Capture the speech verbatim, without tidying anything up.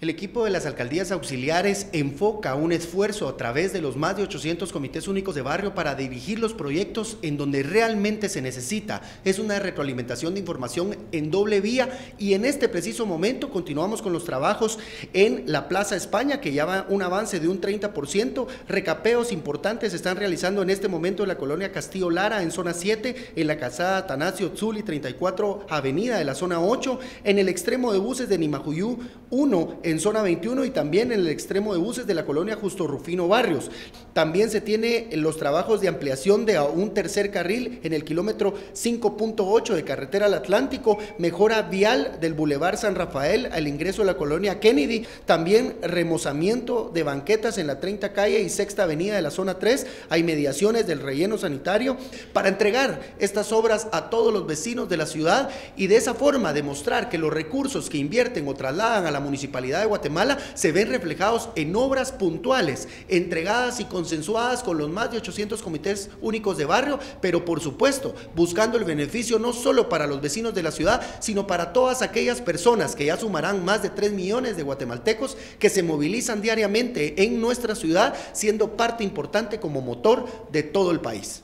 El equipo de las alcaldías auxiliares enfoca un esfuerzo a través de los más de ochocientos comités únicos de barrio para dirigir los proyectos en donde realmente se necesita. Es una retroalimentación de información en doble vía y en este preciso momento continuamos con los trabajos en la Plaza España, que ya va un avance de un treinta por ciento. Recapeos importantes se están realizando en este momento en la colonia Castillo Lara, en zona siete, en la calzada Atanasio Tzuli, treinta y cuatro avenida de la zona ocho, en el extremo de buses de Nimajuyú uno, en zona veintiuno y también en el extremo de buses de la colonia Justo Rufino Barrios. También se tiene los trabajos de ampliación de un tercer carril en el kilómetro cinco punto ocho de carretera al Atlántico, mejora vial del Boulevard San Rafael al ingreso de la colonia Kennedy, también remozamiento de banquetas en la treinta calle y sexta avenida de la zona tres, hay mediaciones del relleno sanitario para entregar estas obras a todos los vecinos de la ciudad y de esa forma demostrar que los recursos que invierten o trasladan a la Municipalidad de Guatemala se ven reflejados en obras puntuales, entregadas y consensuadas con los más de ochocientos comités únicos de barrio, pero por supuesto buscando el beneficio no solo para los vecinos de la ciudad, sino para todas aquellas personas que ya sumarán más de tres millones de guatemaltecos que se movilizan diariamente en nuestra ciudad, siendo parte importante como motor de todo el país.